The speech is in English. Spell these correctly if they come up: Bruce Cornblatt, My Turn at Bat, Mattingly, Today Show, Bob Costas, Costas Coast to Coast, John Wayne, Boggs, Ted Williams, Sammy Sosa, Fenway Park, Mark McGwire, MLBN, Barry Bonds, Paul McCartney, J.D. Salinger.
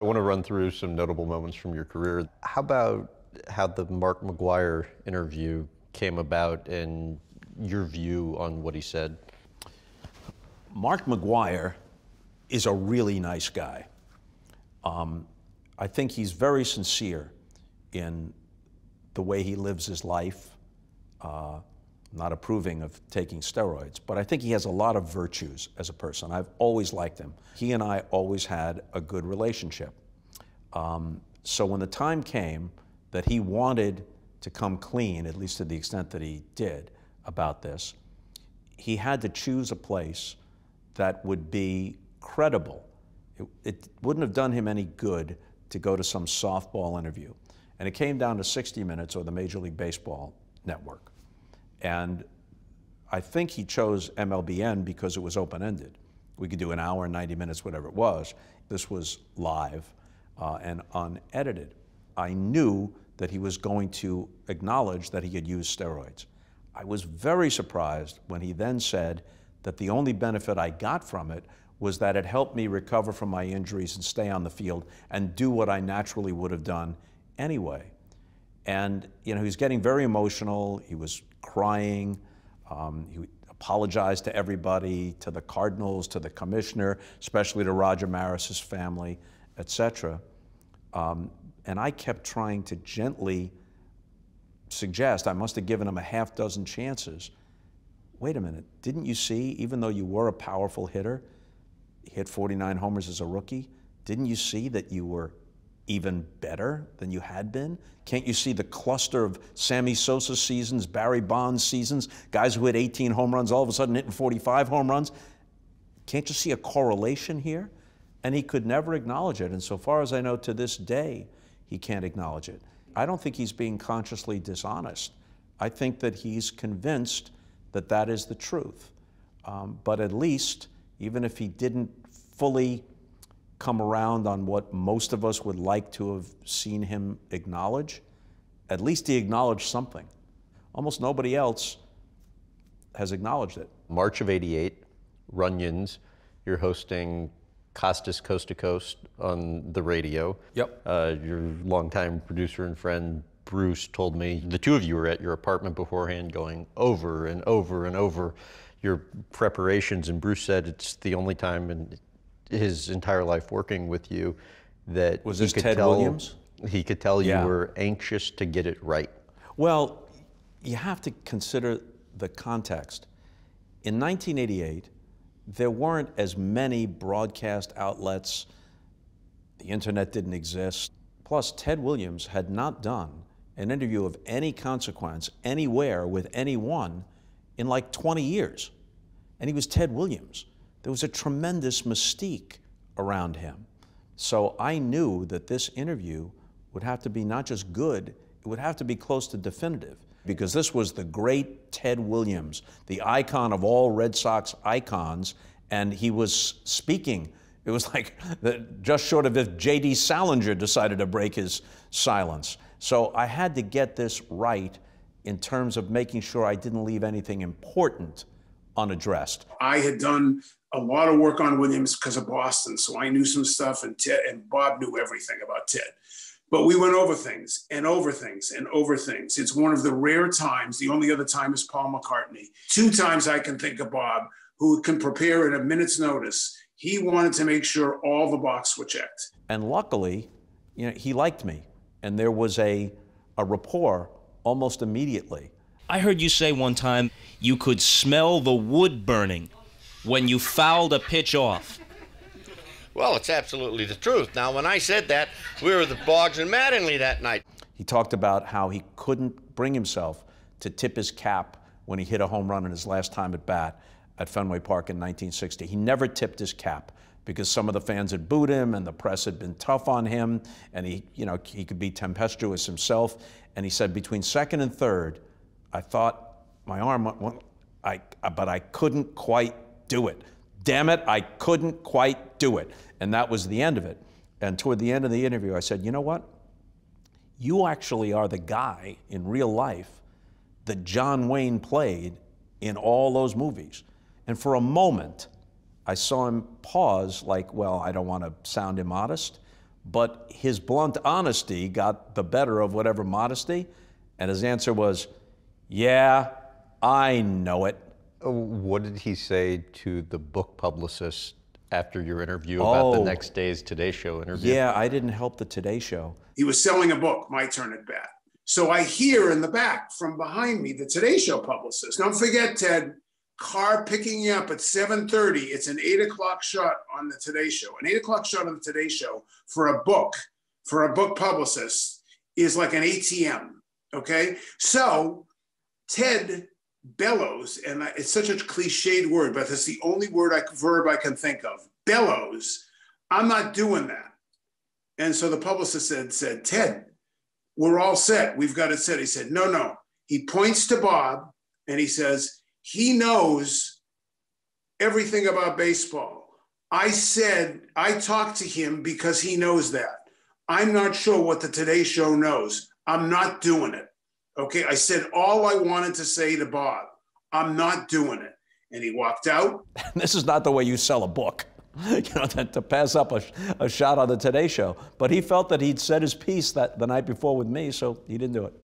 I want to run through some notable moments from your career. How about how the Mark McGwire interview came about and your view on what he said? Mark McGwire is a really nice guy. I think he's very sincere in the way he lives his life, not approving of taking steroids, but I think he has a lot of virtues as a person. I've always liked him. He and I always had a good relationship. So when the time came that he wanted to come clean, at least to the extent that he did about this, he had to choose a place that would be credible. It wouldn't have done him any good to go to some softball interview. And it came down to 60 Minutes or the Major League Baseball network. And I think he chose MLBN because it was open-ended. We could do an hour and 90 minutes, whatever it was. This was live and unedited. I knew that he was going to acknowledge that he had used steroids. I was very surprised when he then said that the only benefit I got from it was that it helped me recover from my injuries and stay on the field and do what I naturally would have done anyway. And, you know, he was getting very emotional. He was crying. He apologized to everybody, to the Cardinals, to the commissioner, especially to Roger Maris's family, etc. And I kept trying to gently suggest, I must have given him a half dozen chances. Wait a minute, didn't you see, even though you were a powerful hitter, you hit 49 homers as a rookie, didn't you see that you were even better than you had been? Can't you see the cluster of Sammy Sosa seasons, Barry Bonds seasons, guys who hit 18 home runs, all of a sudden hitting 45 home runs? Can't you see a correlation here? And he could never acknowledge it. And so far as I know, to this day, he can't acknowledge it. I don't think he's being consciously dishonest. I think that he's convinced that that is the truth. But at least, even if he didn't fully come around on what most of us would like to have seen him acknowledge, at least he acknowledged something. Almost nobody else has acknowledged it. March of '88, Runyon's, you're hosting Costas Coast to Coast on the radio. Yep. Your longtime producer and friend, Bruce, told me the two of you were at your apartment beforehand going over and over and over your preparations, and Bruce said it's the only time in his entire life working with you that was this Ted Williams? He could tell you were anxious to get it right. Well, you have to consider the context. In 1988, there weren't as many broadcast outlets. The internet didn't exist. Plus, Ted Williams had not done an interview of any consequence anywhere with anyone in like 20 years. And he was Ted Williams. There was a tremendous mystique around him. So I knew that this interview would have to be not just good, it would have to be close to definitive, because this was the great Ted Williams, the icon of all Red Sox icons, and he was speaking. It was like just short of if J.D. Salinger decided to break his silence. So I had to get this right in terms of making sure I didn't leave anything important unaddressed. I had done a lot of work on Williams because of Boston, so I knew some stuff, and Ted and Bob knew everything about Ted. But we went over things and over things and over things. It's one of the rare times. The only other time is Paul McCartney. Two times I can think of Bob, who can prepare at a minute's notice. He wanted to make sure all the boxes were checked. And luckily, you know, he liked me, and there was a rapport almost immediately. I heard you say one time you could smell the wood burning when you fouled a pitch off. Well, it's absolutely the truth. Now, when I said that, we were at Boggs and Mattingly that night. He talked about how he couldn't bring himself to tip his cap when he hit a home run in his last time at bat at Fenway Park in 1960. He never tipped his cap because some of the fans had booed him and the press had been tough on him, and he, you know, he could be tempestuous himself. And he said between second and third, I thought my arm went, but I couldn't quite do it. Damn it, I couldn't quite do it. And that was the end of it. And toward the end of the interview, I said, you know what? You actually are the guy in real life that John Wayne played in all those movies. And for a moment, I saw him pause like, well, I don't want to sound immodest, But his blunt honesty got the better of whatever modesty, and his answer was, yeah, I know it. What did he say to the book publicist after your interview about the next day's Today Show interview? Yeah, I didn't help the Today Show. He was selling a book, My Turn at Bat. So I hear in the back from behind me the Today Show publicist. Don't forget, Ted, car picking you up at 7:30. It's an 8 o'clock shot on the Today Show. An 8 o'clock shot on the Today Show for a book publicist is like an ATM, okay? So Ted bellows, and it's such a cliched word, but it's the only verb I can think of, bellows, I'm not doing that. And so the publicist said, Ted, we're all set, we've got it set. He said, no, no. He points to Bob and he says, he knows everything about baseball. I said, I talked to him because he knows that. I'm not sure what the Today Show knows. I'm not doing it. Okay, I said all I wanted to say to Bob. I'm not doing it. And he walked out. This is not the way you sell a book, to pass up a shot on the Today Show. But he felt that he'd said his piece the night before with me, so he didn't do it.